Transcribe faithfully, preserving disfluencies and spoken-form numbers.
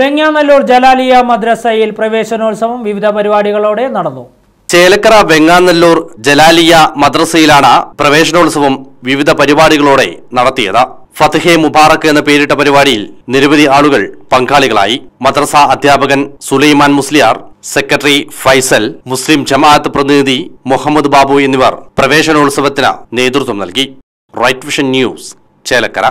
വെങ്ങാനല്ലൂർ ജലാലിയ മദ്രസയിൽ പ്രവേശനോത്സവം വിവിധ പരിപാടികളോടെ നടന്നു. ചേലക്കര വെങ്ങാനല്ലൂർ ജലാലിയ മദ്രസയിലാണ് പ്രവേശനോത്സവം വിവിധ പരിപാടികളോടെ നടത്തിയത്. ഫത്ഹെ മുബാറക് എന്ന പേരിട്ട പരിപാടിയിൽ നിരവധി ആളുകൾ പങ്കാളികളായി. മദ്രസ അധ്യാപകൻ സുലൈമാൻ മുസ്ലിയാർ, സെക്രട്ടറി ഫൈസൽ, മുസ്ലിം ജമാഅത്ത് പ്രതിനിധി മുഹമ്മദ് ബാബു എന്നിവർ പ്രവേശനോത്സവത്തിന് നേതൃത്വം നൽകി. Right vision news, Chelakkara.